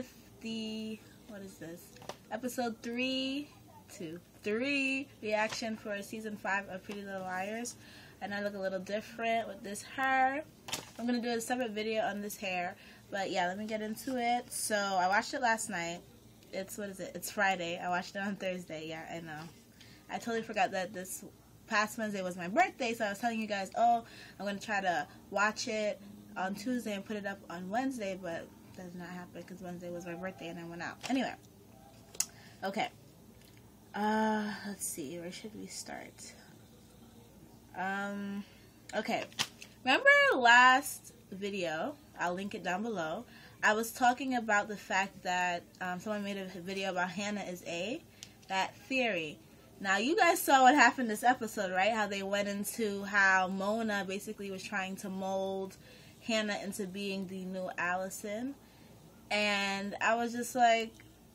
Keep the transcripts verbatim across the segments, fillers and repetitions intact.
with the, what is this, episode three, two, three reaction for season five of Pretty Little Liars. And I look a little different with this hair. I'm going to do a separate video on this hair. But yeah, let me get into it. So I watched it last night. It's, what is it? It's Friday. I watched it on Thursday. Yeah, I know. I totally forgot that this past Wednesday was my birthday. So I was telling you guys, oh, I'm going to try to watch it on Tuesday and put it up on Wednesday. But that did not happen because Wednesday was my birthday and I went out. Anyway. Okay. Uh, let's see. Where should we start? Um, okay. Remember last video, I'll link it down below, I was talking about the fact that um, someone made a video about Hanna is a, that theory. Now you guys saw what happened this episode, right? How they went into how Mona basically was trying to mold Hanna into being the new Alison. And I was just like,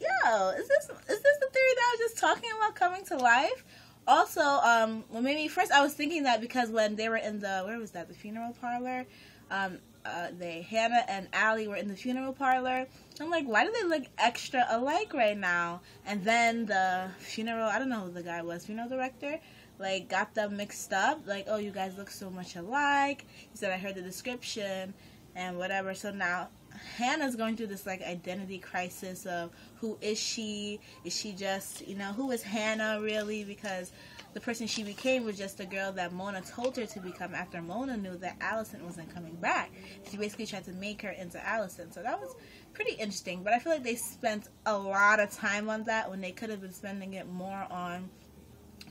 yo, is this, is this the theory that I was just talking about coming to life? Also, um, well, maybe first I was thinking that because when they were in the, where was that, the funeral parlor, um, uh, they, Hanna and Allie were in the funeral parlor, I'm like, why do they look extra alike right now? And then the funeral, I don't know who the guy was, funeral director, like, got them mixed up, like, oh, you guys look so much alike, he said, I heard the description, and whatever, so now Hannah's going through this like identity crisis of who is she? Is she just, you know, who is Hanna really? Because the person she became was just the girl that Mona told her to become after Mona knew that Alison wasn't coming back. She basically tried to make her into Alison. So that was pretty interesting. But I feel like they spent a lot of time on that when they could have been spending it more on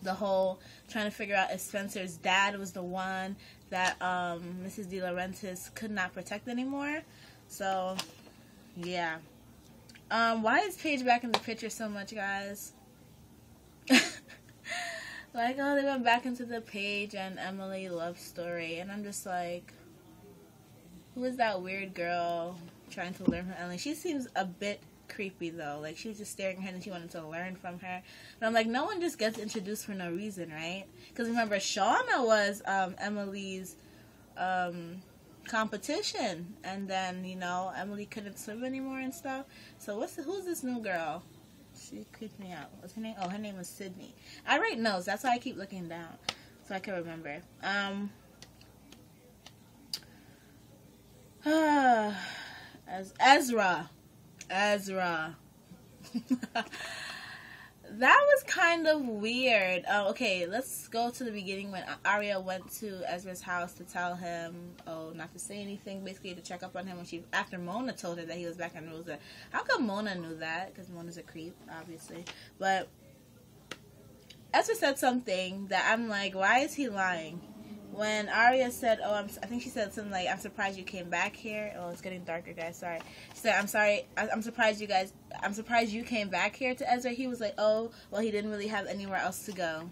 the whole trying to figure out if Spencer's dad was the one that um, Missus DiLaurentis could not protect anymore. So, yeah. Um, why is Paige back in the picture so much, guys? Like, oh, they went back into the Paige and Emily love story. And I'm just like, who is that weird girl trying to learn from Emily? She seems a bit creepy, though. Like, she was just staring at her and she wanted to learn from her. But I'm like, no one just gets introduced for no reason, right? Because remember, Shauna was um, Emily's... Um, competition, and then, you know, Emily couldn't swim anymore and stuff. So what's the, who's this new girl? She creeped me out. What's her name? Oh, her name was Sydney. I write notes. That's why I keep looking down, so I can remember. Um, uh, as Ezra, Ezra. That was kind of weird. Oh, okay, let's go to the beginning when Aria went to Ezra's house to tell him, oh, not to say anything, basically to check up on him when she, after Mona told her that he was back in Rosa. How come Mona knew that? Because Mona's a creep, obviously. But Ezra said something that I'm like, why is he lying? When Aria said, oh, I'm, I think she said something like, I'm surprised you came back here. Oh, it's getting darker, guys. Sorry. She said, I'm sorry. I, I'm surprised you guys, I'm surprised you came back here to Ezra. He was like, oh, well, he didn't really have anywhere else to go.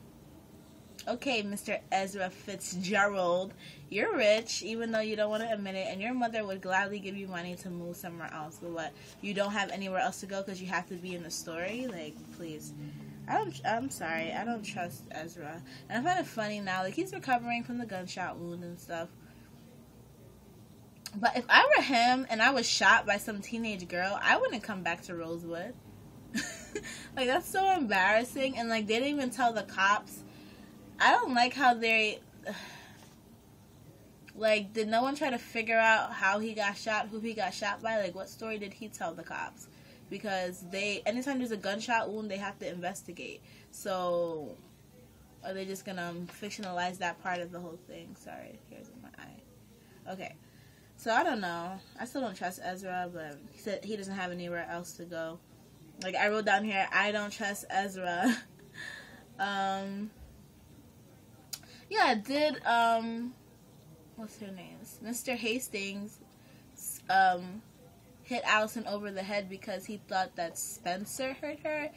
Okay, Mister Ezra Fitzgerald, you're rich, even though you don't want to admit it, and your mother would gladly give you money to move somewhere else. But what? You don't have anywhere else to go because you have to be in the story? Like, please. I don't, I'm sorry, I don't trust Ezra. And I find it funny now, like, he's recovering from the gunshot wound and stuff. But if I were him and I was shot by some teenage girl, I wouldn't come back to Rosewood. Like, that's so embarrassing. And, like, they didn't even tell the cops. I don't like how they... Like, did no one try to figure out how he got shot, who he got shot by? Like, what story did he tell the cops? Because they, anytime there's a gunshot wound, they have to investigate. So, are they just gonna um, fictionalize that part of the whole thing? Sorry, here's my eye. Okay, so I don't know. I still don't trust Ezra, but he said he doesn't have anywhere else to go. Like, I wrote down here, I don't trust Ezra. um, yeah, did, um, what's her name? Mister Hastings, um... hit Alison over the head because he thought that Spencer hurt her?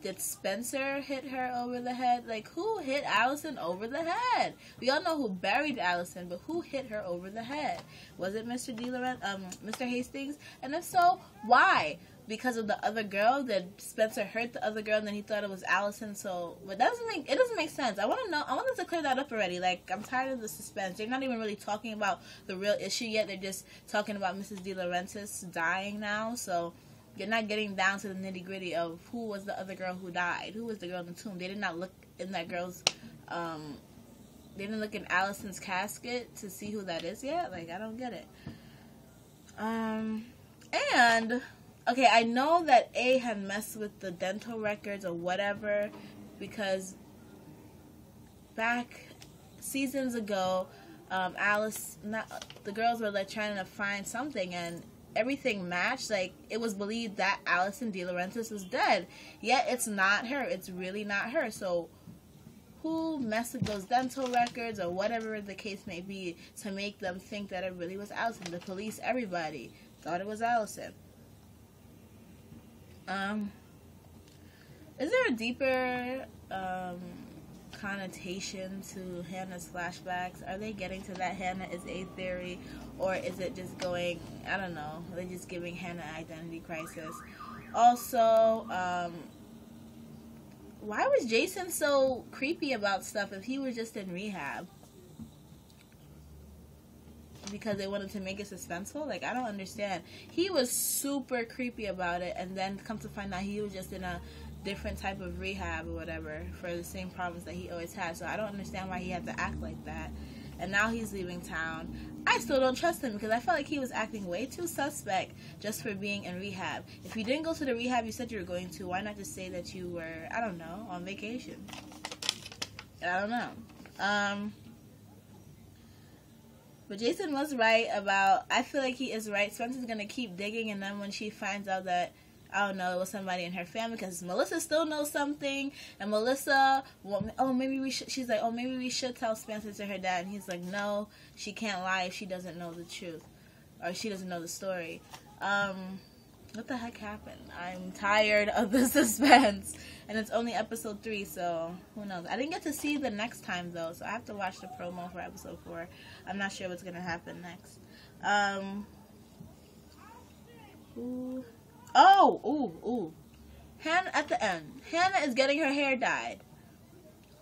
Did Spencer hit her over the head? Like, who hit Alison over the head? We all know who buried Alison, but who hit her over the head? Was it Mister DiLaurentis, um, Mister Hastings? And if so, why? Because of the other girl? Did Spencer hurt the other girl and then he thought it was Alison? So, but that doesn't make, it doesn't make sense. I want to know, I want them to clear that up already. Like, I'm tired of the suspense. They're not even really talking about the real issue yet. They're just talking about Missus DiLaurentis dying now. So, you're not getting down to the nitty-gritty of who was the other girl who died, who was the girl in the tomb. They did not look in that girl's, um, they didn't look in Allison's casket to see who that is yet. Like, I don't get it. Um, and, okay, I know that A had messed with the dental records or whatever, because back seasons ago, um, Alice, not, the girls were, like, trying to find something, and everything matched. Like, it was believed that Alison DiLaurentis was dead, yet it's not her. It's really not her. So who messed with those dental records or whatever the case may be to make them think that it really was Alison? The police, everybody thought it was Alison. Um, is there a deeper um, connotation to Hannah's flashbacks? Are they getting to that Hanna is a theory, or is it just going, I don't know, they're just giving Hanna an identity crisis? Also, um, why was Jason so creepy about stuff if he was just in rehab? Because they wanted to make it suspenseful? Like, I don't understand. He was super creepy about it, and then come to find out he was just in a different type of rehab or whatever for the same problems that he always had. So I don't understand why he had to act like that. And now he's leaving town. I still don't trust him because I felt like he was acting way too suspect just for being in rehab. If you didn't go to the rehab you said you were going to, why not just say that you were, I don't know, on vacation? I don't know. Um, but Jason was right about, I feel like he is right. Spencer's going to keep digging, and then when she finds out that, I don't know, it was somebody in her family, because Melissa still knows something, and Melissa, well, oh, maybe we should, she's like, oh, maybe we should tell Spencer to her dad, and he's like, no, she can't lie if she doesn't know the truth, or she doesn't know the story. Um, what the heck happened? I'm tired of the suspense, and it's only episode three, so who knows? I didn't get to see the next time, though, so I have to watch the promo for episode four. I'm not sure what's going to happen next. Um, ooh. Oh, ooh, ooh. Hanna at the end. Hanna is getting her hair dyed.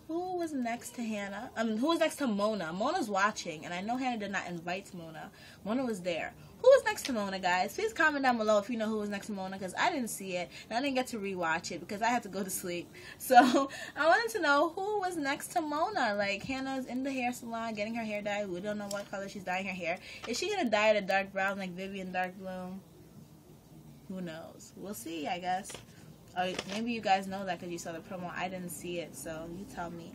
Who was next to Hanna? I mean, who was next to Mona? Mona's watching, and I know Hanna did not invite Mona. Mona was there. Who was next to Mona, guys? Please comment down below if you know who was next to Mona, because I didn't see it, and I didn't get to rewatch it because I had to go to sleep. So I wanted to know who was next to Mona. Like, Hannah's in the hair salon getting her hair dyed. We don't know what color she's dyeing her hair. Is she going to dye it a dark brown like Vivian Dark Bloom? Who knows? We'll see, I guess. Or maybe you guys know that because you saw the promo. I didn't see it, so you tell me.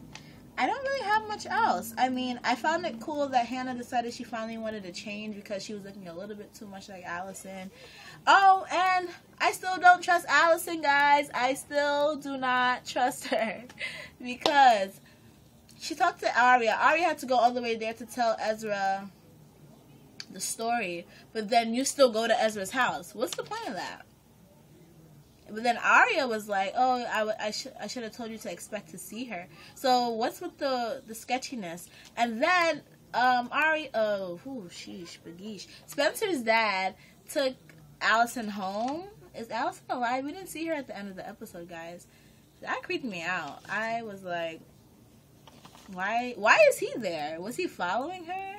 I don't really have much else. I mean, I found it cool that Hanna decided she finally wanted to change because she was looking a little bit too much like Alison. Oh, and I still don't trust Alison, guys. I still do not trust her because she talked to Aria. Aria had to go all the way there to tell Ezra the story, but then you still go to Ezra's house. What's the point of that? But then Aria was like, oh, I, w I, sh I should have told you to expect to see her. So what's with the, the sketchiness? And then um, Aria, oh, whew, sheesh, bageesh. Spencer's dad took Alison home. Is Alison alive? We didn't see her at the end of the episode, guys. That creeped me out. I was like, why, why is he there? Was he following her?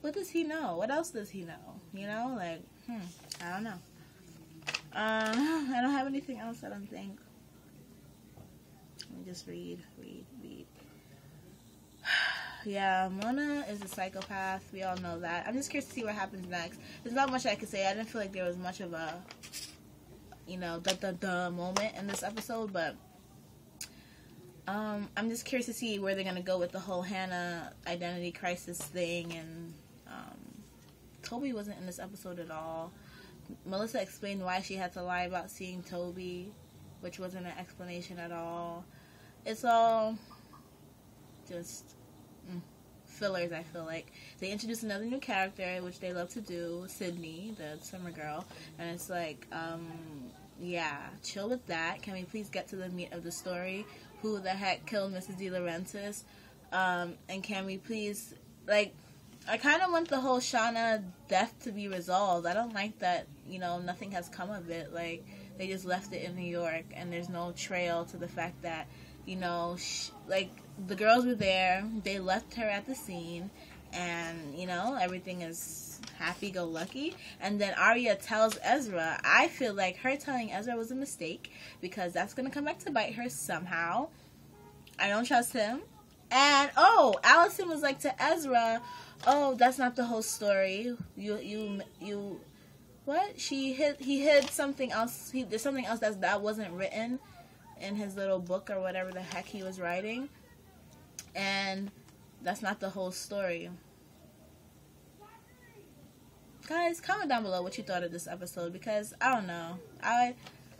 What does he know? What else does he know? You know, like, hmm, I don't know. Um, I don't have anything else, I don't think. Let me just read, read, read. Yeah, Mona is a psychopath. We all know that. I'm just curious to see what happens next. There's not much I could say. I didn't feel like there was much of a, you know, da-da-da moment in this episode, but um, I'm just curious to see where they're going to go with the whole Hanna identity crisis thing, and Toby wasn't in this episode at all. Melissa explained why she had to lie about seeing Toby, which wasn't an explanation at all. It's all just mm, fillers, I feel like. They introduced another new character, which they love to do, Sydney, the summer girl. And it's like, um, yeah, chill with that. Can we please get to the meat of the story? Who the heck killed Missus DiLaurentis? Um, and can we please, like... I kind of want the whole Shauna death to be resolved. I don't like that, you know, nothing has come of it. Like, they just left it in New York, and there's no trail to the fact that, you know, sh like, the girls were there. They left her at the scene, and, you know, everything is happy-go-lucky. And then Aria tells Ezra, I feel like her telling Ezra was a mistake, because that's going to come back to bite her somehow. I don't trust him. And, oh, Alison was like to Ezra, oh, that's not the whole story. You, you, you, what? She hid, he hid something else. He, there's something else that's, that wasn't written in his little book or whatever the heck he was writing. And that's not the whole story. Guys, comment down below what you thought of this episode, because I don't know. I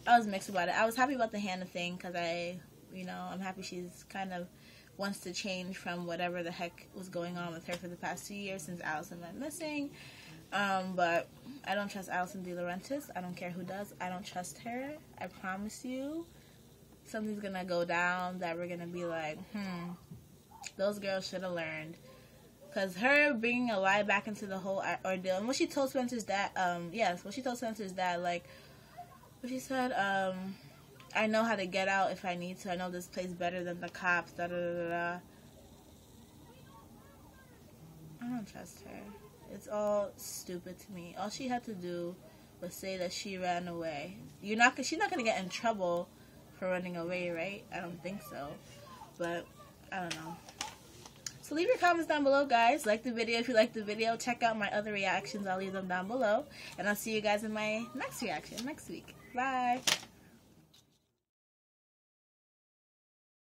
I was mixed about it. I was happy about the Hanna thing, because I, you know, I'm happy she's kind of wants to change from whatever the heck was going on with her for the past two years since Alison went missing. Um, but I don't trust Alison DiLaurentis. I don't care who does. I don't trust her. I promise you, something's gonna go down that we're gonna be like, hmm, those girls should have learned. Because her bringing a lie back into the whole ordeal, and what she told Spencer's dad, um, yes, what she told Spencer's dad, like, what she said, um, I know how to get out if I need to. I know this place better than the cops, da da da da. I don't trust her. It's all stupid to me. All she had to do was say that she ran away. You're not, she's not going to get in trouble for running away, right? I don't think so. But, I don't know. So leave your comments down below, guys. Like the video if you like the video. Check out my other reactions. I'll leave them down below. And I'll see you guys in my next reaction next week. Bye.